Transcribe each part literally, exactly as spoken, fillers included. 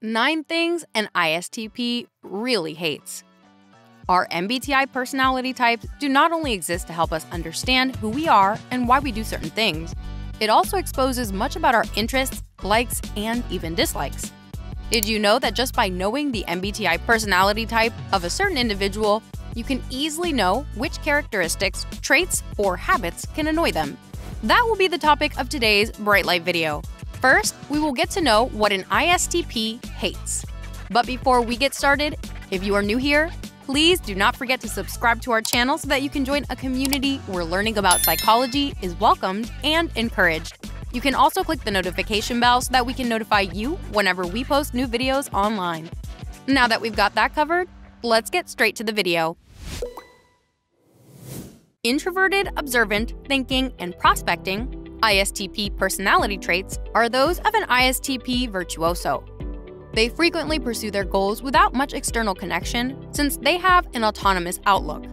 Nine things an I S T P really hates. Our M B T I personality types do not only exist to help us understand who we are and why we do certain things, it also exposes much about our interests, likes, and even dislikes. Did you know that just by knowing the M B T I personality type of a certain individual, you can easily know which characteristics, traits, or habits can annoy them? That will be the topic of today's Bright Light video. First, we will get to know what an I S T P hates. But before we get started, if you are new here, please do not forget to subscribe to our channel so that you can join a community where learning about psychology is welcomed and encouraged. You can also click the notification bell so that we can notify you whenever we post new videos online. Now that we've got that covered, let's get straight to the video. Introverted, observant, thinking, and prospecting, I S T P personality traits are those of an I S T P virtuoso. They frequently pursue their goals without much external connection since they have an autonomous outlook.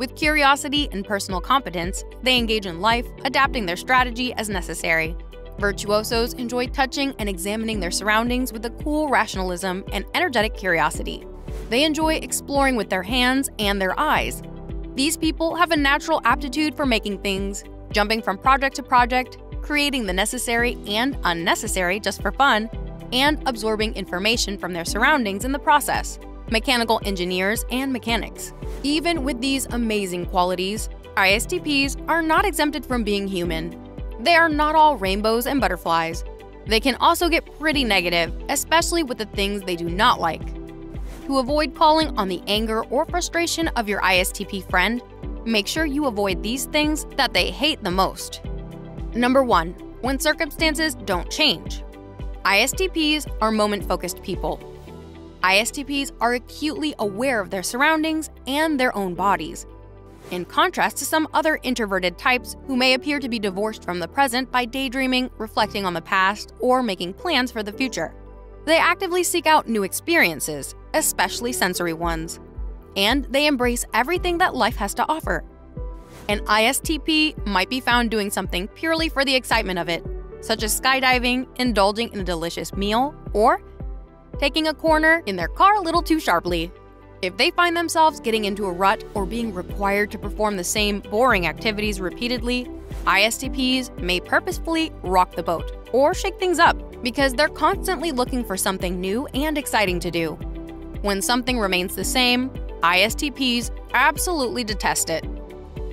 With curiosity and personal competence, they engage in life, adapting their strategy as necessary. Virtuosos enjoy touching and examining their surroundings with a cool rationalism and energetic curiosity. They enjoy exploring with their hands and their eyes. These people have a natural aptitude for making things, jumping from project to project, creating the necessary and unnecessary just for fun, and absorbing information from their surroundings in the process. Mechanical engineers and mechanics. Even with these amazing qualities, I S T Ps are not exempted from being human. They are not all rainbows and butterflies. They can also get pretty negative, especially with the things they do not like. To avoid calling on the anger or frustration of your I S T P friend, make sure you avoid these things that they hate the most. Number one, when circumstances don't change. I S T Ps are moment-focused people. I S T Ps are acutely aware of their surroundings and their own bodies, in contrast to some other introverted types who may appear to be divorced from the present by daydreaming, reflecting on the past, or making plans for the future. They actively seek out new experiences, especially sensory ones, and they embrace everything that life has to offer. An I S T P might be found doing something purely for the excitement of it, such as skydiving, indulging in a delicious meal, or taking a corner in their car a little too sharply. If they find themselves getting into a rut or being required to perform the same boring activities repeatedly, I S T Ps may purposefully rock the boat or shake things up because they're constantly looking for something new and exciting to do. When something remains the same, I S T Ps absolutely detest it.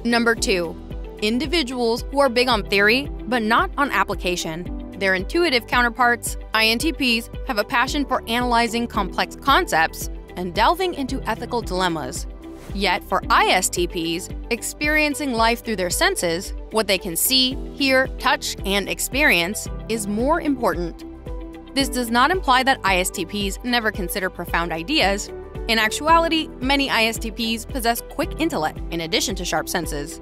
Number two, individuals who are big on theory but not on application. Their intuitive counterparts, I N T Ps, have a passion for analyzing complex concepts and delving into ethical dilemmas. Yet for I S T Ps, experiencing life through their senses, what they can see, hear, touch, and experience, is more important. This does not imply that I S T Ps never consider profound ideas. In actuality, many I S T Ps possess quick intellect in addition to sharp senses.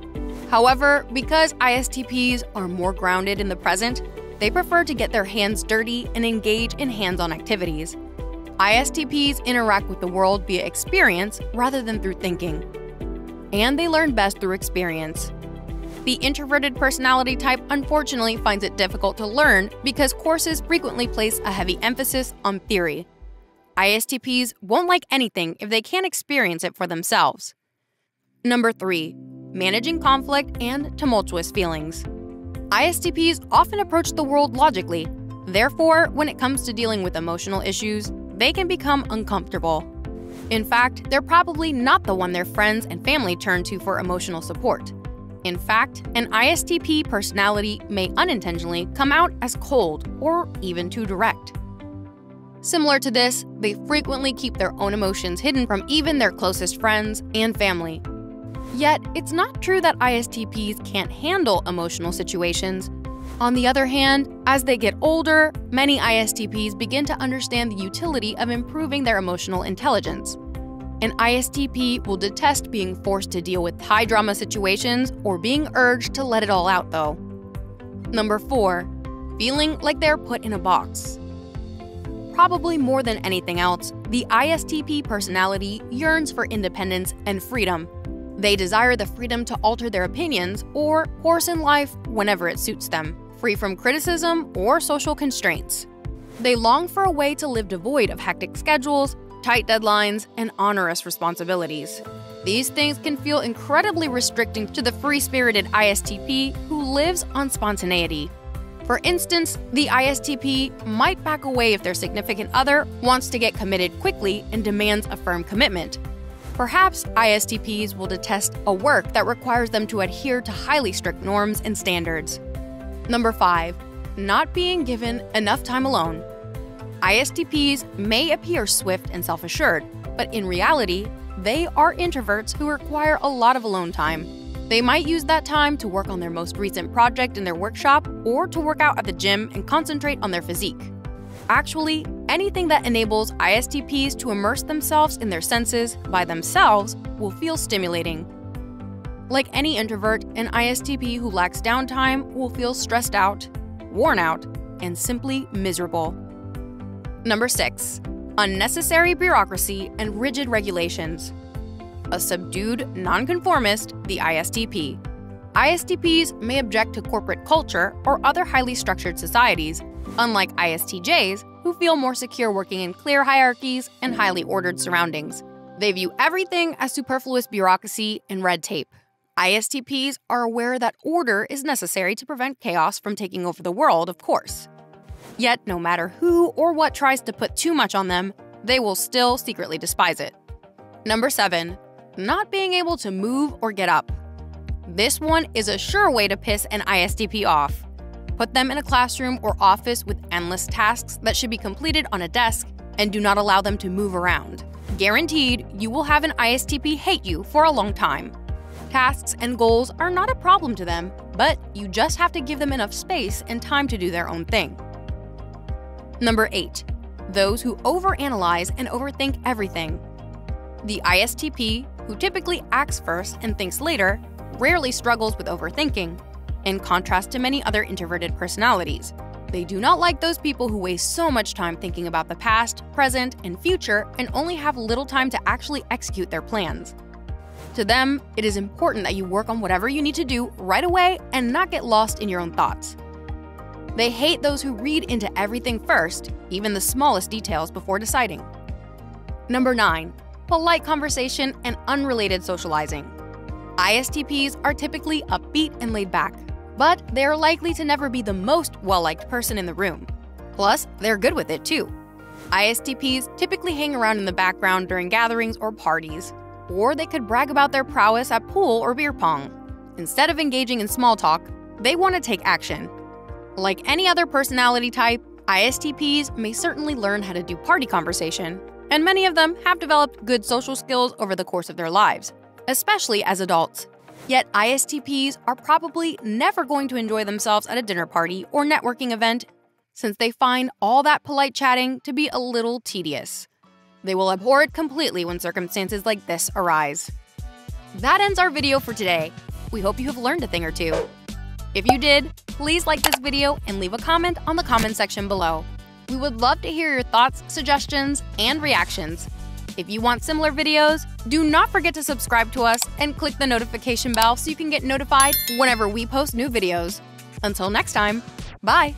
However, because I S T Ps are more grounded in the present, they prefer to get their hands dirty and engage in hands-on activities. I S T Ps interact with the world via experience rather than through thinking, and they learn best through experience. The introverted personality type unfortunately finds it difficult to learn because courses frequently place a heavy emphasis on theory. I S T Ps won't like anything if they can't experience it for themselves. Number three. Managing conflict and tumultuous feelings. I S T Ps often approach the world logically. Therefore, when it comes to dealing with emotional issues, they can become uncomfortable. In fact, they're probably not the one their friends and family turn to for emotional support. In fact, an I S T P personality may unintentionally come out as cold or even too direct. Similar to this, they frequently keep their own emotions hidden from even their closest friends and family. Yet, it's not true that I S T Ps can't handle emotional situations. On the other hand, as they get older, many I S T Ps begin to understand the utility of improving their emotional intelligence. An I S T P will detest being forced to deal with high-drama situations or being urged to let it all out, though. Number four. Feeling like they're put in a box. Probably more than anything else, the I S T P personality yearns for independence and freedom. They desire the freedom to alter their opinions or course in life whenever it suits them, free from criticism or social constraints. They long for a way to live devoid of hectic schedules, tight deadlines, and onerous responsibilities. These things can feel incredibly restricting to the free-spirited I S T P who lives on spontaneity. For instance, the I S T P might back away if their significant other wants to get committed quickly and demands a firm commitment. Perhaps I S T Ps will detest a work that requires them to adhere to highly strict norms and standards. Number five, not being given enough time alone. I S T Ps may appear swift and self-assured, but in reality, they are introverts who require a lot of alone time. They might use that time to work on their most recent project in their workshop or to work out at the gym and concentrate on their physique. Actually, anything that enables I S T Ps to immerse themselves in their senses by themselves will feel stimulating. Like any introvert, an I S T P who lacks downtime will feel stressed out, worn out, and simply miserable. Number six, unnecessary bureaucracy and rigid regulations. A subdued nonconformist, the I S T P. I S T Ps may object to corporate culture or other highly structured societies, unlike I S T Js, who feel more secure working in clear hierarchies and highly ordered surroundings. They view everything as superfluous bureaucracy and red tape. I S T Ps are aware that order is necessary to prevent chaos from taking over the world, of course. Yet, no matter who or what tries to put too much on them, they will still secretly despise it. Number seven, not being able to move or get up. This one is a sure way to piss an I S T P off. Put them in a classroom or office with endless tasks that should be completed on a desk and do not allow them to move around. Guaranteed, you will have an I S T P hate you for a long time. Tasks and goals are not a problem to them, but you just have to give them enough space and time to do their own thing. Number eight, those who overanalyze and overthink everything. The I S T P, who typically acts first and thinks later, rarely struggles with overthinking, in contrast to many other introverted personalities. They do not like those people who waste so much time thinking about the past, present, and future and only have little time to actually execute their plans. To them, it is important that you work on whatever you need to do right away and not get lost in your own thoughts. They hate those who read into everything first, even the smallest details, before deciding. Number nine, polite conversation and unrelated socializing. I S T Ps are typically upbeat and laid back, but they are likely to never be the most well-liked person in the room. Plus, they're good with it too. I S T Ps typically hang around in the background during gatherings or parties, or they could brag about their prowess at pool or beer pong. Instead of engaging in small talk, they want to take action. Like any other personality type, I S T Ps may certainly learn how to do party conversation, and many of them have developed good social skills over the course of their lives, especially as adults. Yet I S T Ps are probably never going to enjoy themselves at a dinner party or networking event, since they find all that polite chatting to be a little tedious. They will abhor it completely when circumstances like this arise. That ends our video for today. We hope you have learned a thing or two. If you did, please like this video and leave a comment on the comment section below. We would love to hear your thoughts, suggestions, and reactions. If you want similar videos, do not forget to subscribe to us and click the notification bell so you can get notified whenever we post new videos. Until next time, bye!